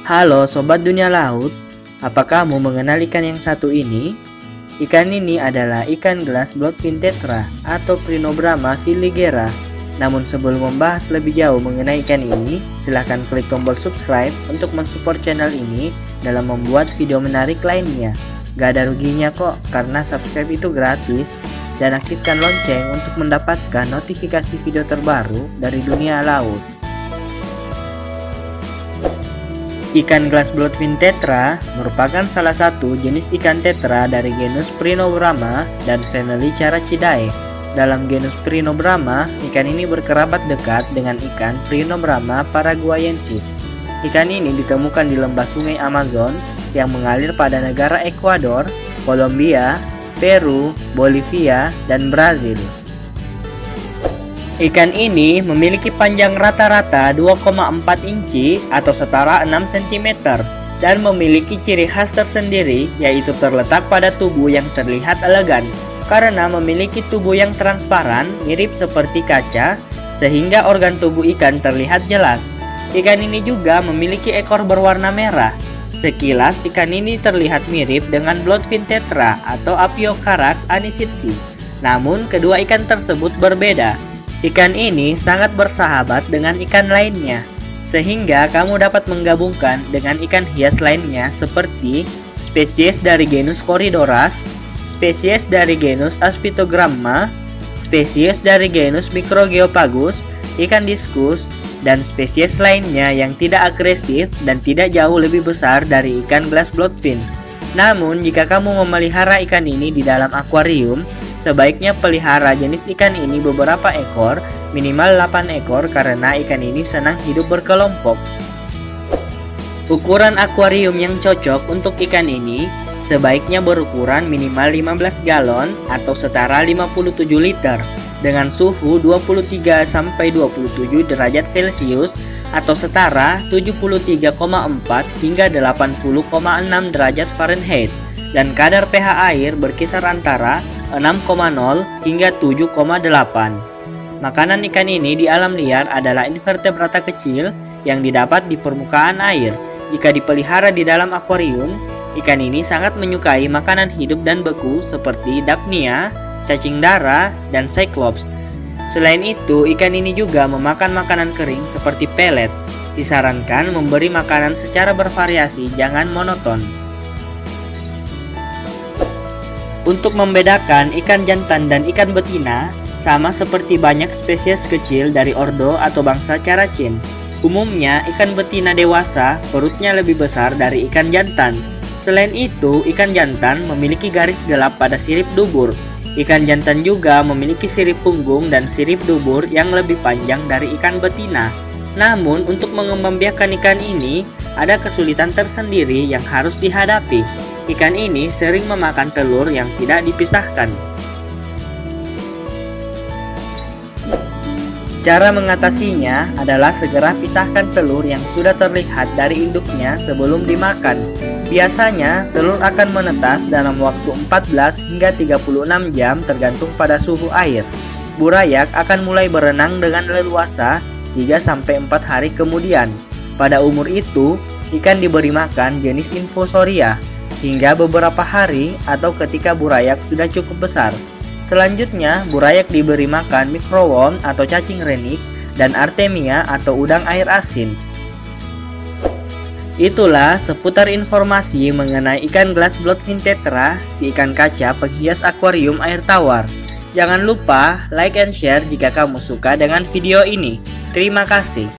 Halo Sobat Dunia Laut, apa kamu mengenal ikan yang satu ini? Ikan ini adalah ikan Glass Bloodfin Tetra atau Prionobrama filigera. Namun sebelum membahas lebih jauh mengenai ikan ini, silahkan klik tombol subscribe untuk mensupport channel ini dalam membuat video menarik lainnya. Gak ada ruginya kok, karena subscribe itu gratis. Dan aktifkan lonceng untuk mendapatkan notifikasi video terbaru dari Dunia Laut. Ikan Glass Bloodfin Tetra merupakan salah satu jenis ikan tetra dari genus Prionobrama dan famili Characidae. Dalam genus Prionobrama, ikan ini berkerabat dekat dengan ikan Prionobrama paraguayensis. Ikan ini ditemukan di lembah sungai Amazon yang mengalir pada negara Ekuador, Kolombia, Peru, Bolivia, dan Brazil. Ikan ini memiliki panjang rata-rata 2,4 inci atau setara 6 cm dan memiliki ciri khas tersendiri, yaitu terletak pada tubuh yang terlihat elegan karena memiliki tubuh yang transparan mirip seperti kaca sehingga organ tubuh ikan terlihat jelas. Ikan ini juga memiliki ekor berwarna merah. Sekilas ikan ini terlihat mirip dengan Blotfin tetra atau Apiocharax anisitsi, namun kedua ikan tersebut berbeda. Ikan ini sangat bersahabat dengan ikan lainnya, sehingga kamu dapat menggabungkan dengan ikan hias lainnya seperti spesies dari genus Corydoras, spesies dari genus Aspitogramma, spesies dari genus Microgeophagus, ikan diskus, dan spesies lainnya yang tidak agresif dan tidak jauh lebih besar dari ikan Glass Bloodfin. Namun, jika kamu memelihara ikan ini di dalam akuarium, sebaiknya pelihara jenis ikan ini beberapa ekor, minimal 8 ekor karena ikan ini senang hidup berkelompok. Ukuran akuarium yang cocok untuk ikan ini sebaiknya berukuran minimal 15 galon atau setara 57 liter dengan suhu 23-27 derajat Celcius atau setara 73,4 hingga 80,6 derajat Fahrenheit dan kadar pH air berkisar antara 6,0 hingga 7,8. Makanan ikan ini di alam liar adalah invertebrata kecil yang didapat di permukaan air. Jika dipelihara di dalam akuarium, ikan ini sangat menyukai makanan hidup dan beku seperti dapnia, cacing dara, dan cyclops. Selain itu, ikan ini juga memakan makanan kering seperti pelet. Disarankan memberi makanan secara bervariasi, jangan monoton. Untuk membedakan ikan jantan dan ikan betina, sama seperti banyak spesies kecil dari ordo atau bangsa Characin. Umumnya, ikan betina dewasa perutnya lebih besar dari ikan jantan. Selain itu, ikan jantan memiliki garis gelap pada sirip dubur. Ikan jantan juga memiliki sirip punggung dan sirip dubur yang lebih panjang dari ikan betina. Namun, untuk mengembangbiakan ikan ini, ada kesulitan tersendiri yang harus dihadapi. Ikan ini sering memakan telur yang tidak dipisahkan. Cara mengatasinya adalah segera pisahkan telur yang sudah terlihat dari induknya sebelum dimakan. Biasanya, telur akan menetas dalam waktu 14 hingga 36 jam tergantung pada suhu air. Burayak akan mulai berenang dengan leluasa 3-4 hari kemudian. Pada umur itu, ikan diberi makan jenis infusoria hingga beberapa hari atau ketika burayak sudah cukup besar. Selanjutnya, burayak diberi makan mikrowon atau cacing renik dan artemia atau udang air asin. Itulah seputar informasi mengenai ikan Glass Bloodfin Tetra, si ikan kaca penghias akuarium air tawar. Jangan lupa like and share jika kamu suka dengan video ini. Terima kasih.